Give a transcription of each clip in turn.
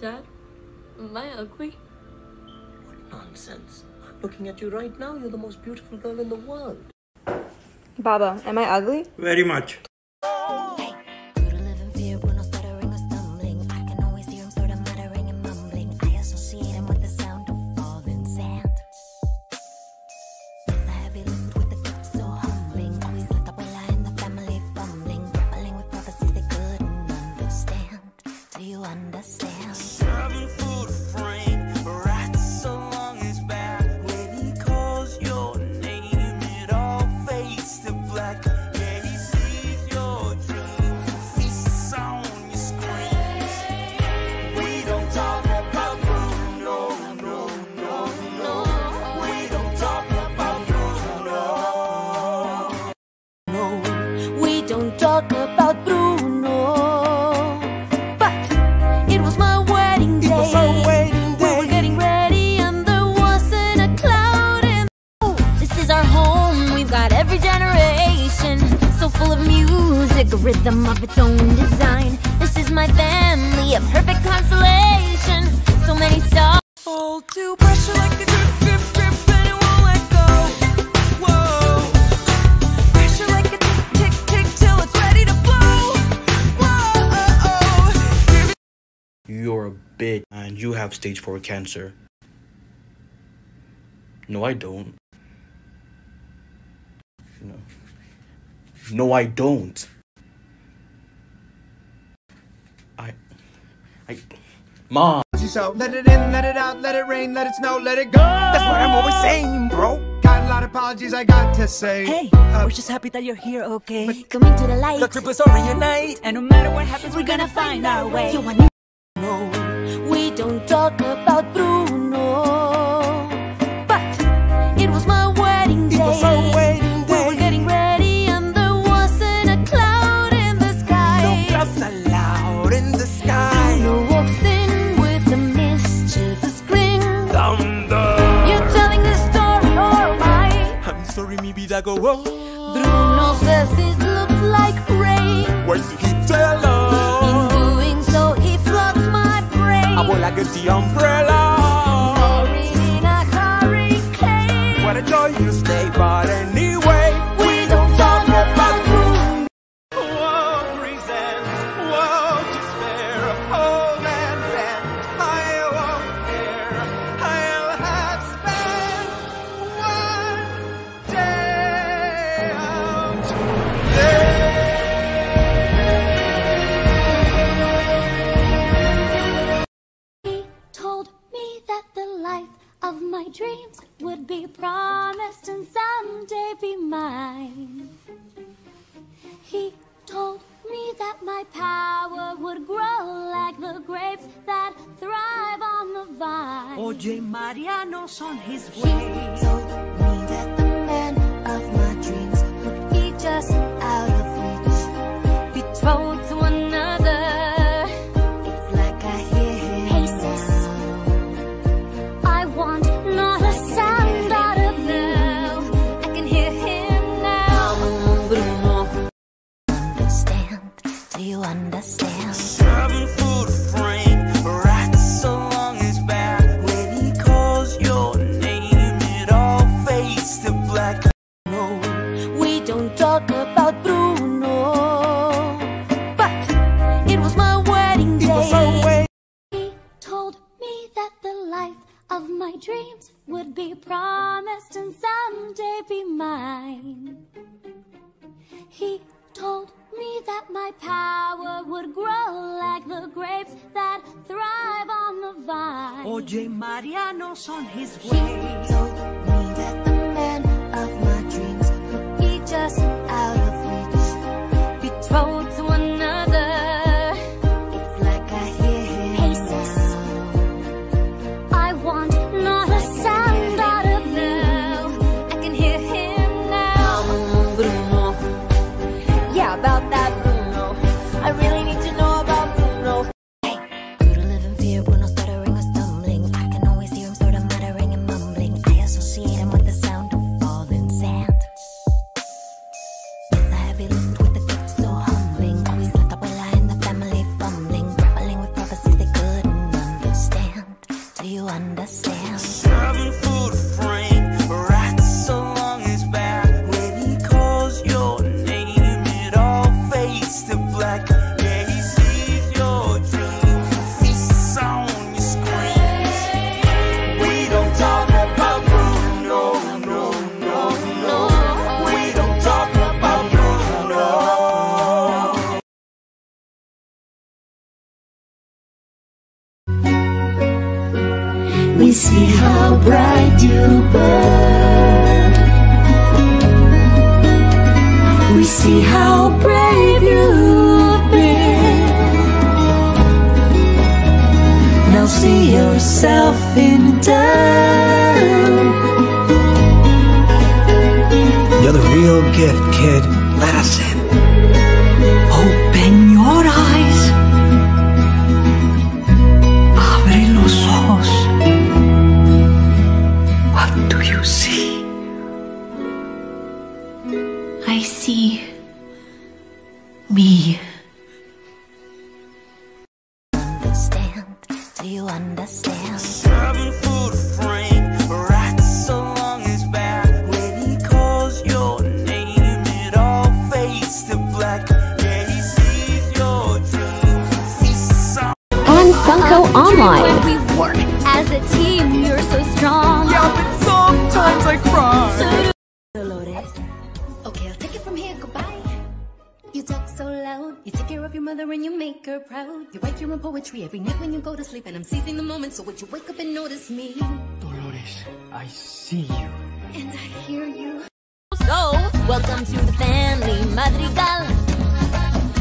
Dad, am I ugly? What nonsense. I'm looking at you right now. You're the most beautiful girl in the world. Baba, am I ugly? Very much. A rhythm of its own design. This is my family, a perfect constellation. So many stars fall to pressure like a drip, drip, drip, and it won't let go. Whoa, pressure like a tick, tick, tick, till it's ready to blow. Whoa, you're a bitch, and you have stage 4 cancer. No, I don't. No. No, I don't. Mom. So let it in, let it out, let it rain, let it snow, let it go. That's what I'm always saying, bro. Got a lot of apologies I got to say. Hey, we're just happy that you're here, okay? But coming to the light, the trip is already night. And no matter what happens, we're gonna find our way. You want me? No, we don't talk about Bruno. But it was my wedding day. It was our wedding day. We were getting ready and there wasn't a cloud in the sky. No clouds allowed in the sky. Sorry, maybe that go wrong. Bruno says it looks like rain. Why did he tell us? In doing so, he floods my brain. Abuela gets the umbrella. Buried in a hurricane. What a joy you stay, but anyway, we don't talk about Bruno. Woe presents, woe despair. Oh man, man, I won't care. I'll have spent one. He told me that the life of my dreams would be promised and someday be mine. He told me that my power would grow like the grapes that thrive on the vine. OJ Mariano's on his way. He told me that the man of my dreams would be just out of reach, betrothed to another. It's like I hear him. Hey sis, I want not a sound out of you. I can hear him now. Bruno, understand? Do you understand? 7 foot frame, right so long is bad. When he calls your name, it all fades to black. No, we don't talk about Bruno. But it was my wedding day. He told me that the life of my dreams would be promised and someday be mine. He told me that my power would grow like the grapes that thrive on the vine. OJ Mariano's on his way. He told me that the man of my dreams would be just out of reach, betrothed to another. It's like I hear him. Hey sis, I want not a sound out of you. I can hear him now. Bruno, yeah, about that Bruno. I really need to know about Bruno. Hey, grew to live in fear, Bruno stuttering or stumbling. I can always hear him sort of muttering and mumbling. I associate understand. Serving food frame, right so long is bad. When he calls your name, it all fades to black. Yeah, he sees your dreams, feasts on your screams. We don't talk about Bruno, no, no, no. We don't talk about Bruno. We see how bright you burn. We see how brave you've been. Now see yourself in time. You're the real gift, kid. Let us in. Open your eyes. Abre los ojos. What do you see? I see me. Understand? Do you understand? Serving food frame, right so long is bad. When he calls your name, it all fades to black. Yeah, he sees your dreams, feasts on. And Funko Online. When we work as a team, you're so strong. Yeah, but sometimes I cry. So Dolores. Okay, I'll take it from here. Goodbye. You talk so loud. You take care of your mother and you make her proud. You write your own poetry every night when you go to sleep. And I'm seizing the moment, so would you wake up and notice me? Dolores, I see you. And I hear you. So, welcome to the family, Madrigal.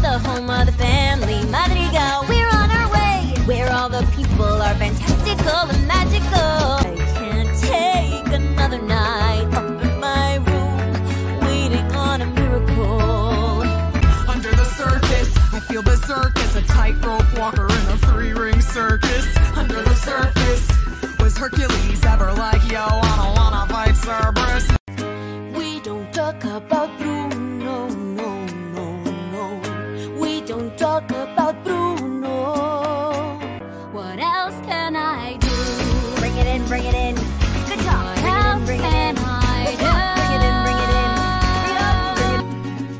The home of the family, Madrigal. We're on our way. Where all the people are fantastical and magical. I can't take another night up in my room, waiting on a miracle. Under the surface, I feel berserk as a tightrope walker in a three-ring circus. Under the surface, was Hercules ever like, yo, I don't wanna fight Cerberus. We don't talk about Bruno, no, no, no. We don't talk about Bruno. What else can I do? Bring it in, bring it in. Good job. What else can I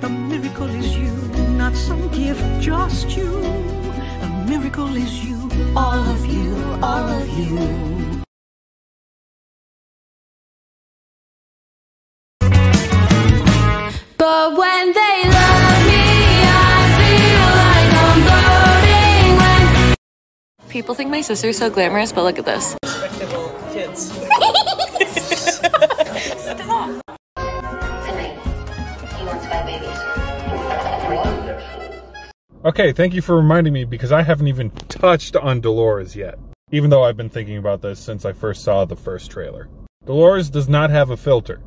do? A miracle is you, not some gift, just you. A miracle is you, all of you, all of you. But when they love me, I feel like I'm burning when... People think my sister's so glamorous, but look at this. Respectable kids. Stop. Tonight, he wants my babies. Okay, thank you for reminding me, because I haven't even touched on Dolores yet. Even though I've been thinking about this since I first saw the first trailer. Dolores does not have a filter.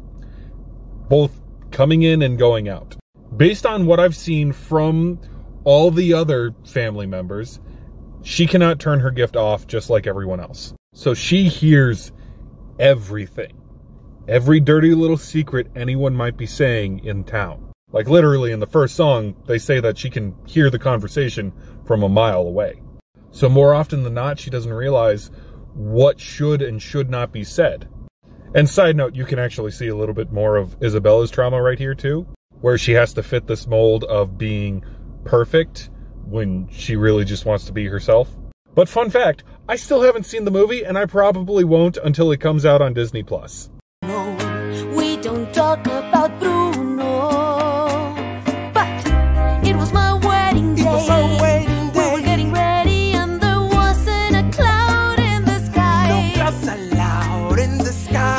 Both coming in and going out. Based on what I've seen from all the other family members, she cannot turn her gift off just like everyone else. So she hears everything. Every dirty little secret anyone might be saying in town. Like literally in the first song, they say that she can hear the conversation from a mile away. So more often than not, she doesn't realize what should and should not be said. And side note, you can actually see a little bit more of Isabella's trauma right here too, where she has to fit this mold of being perfect when she really just wants to be herself. But fun fact, I still haven't seen the movie and I probably won't until it comes out on Disney+. No, we don't talk about Bruno, but it was my wedding day. It was our wedding day. We were getting ready and there wasn't a cloud in the sky. No clouds allowed in the sky.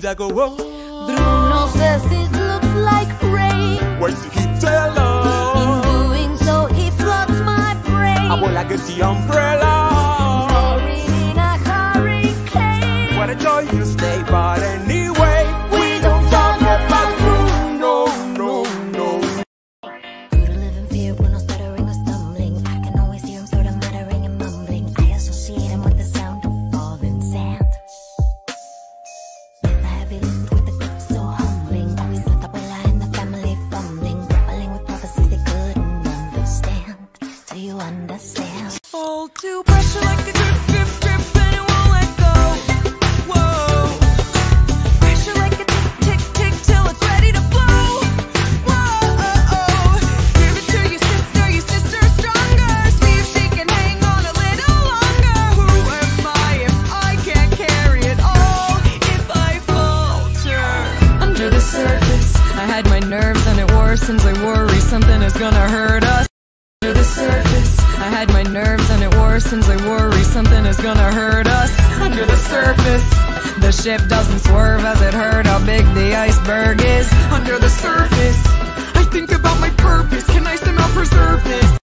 I go, oh. Bruno says it looks like rain. Why does he tell us? In doing so, he floods my brain. Abuela gets the umbrella. In a hurricane. What a joyous day, but anyway, we don't talk about Bruno, no, no. Go to live in fear when I'm stuttering or stumbling. I can always hear him sort of muttering and mumbling. I associate him with the sound of falling sand. With the cup so humbling, always with Abuela and the family fumbling, grappling with seems they worry something is gonna hurt us. Under the surface, the ship doesn't swerve as it heard how big the iceberg is. Under the surface, I think about my purpose. Can I somehow preserve this?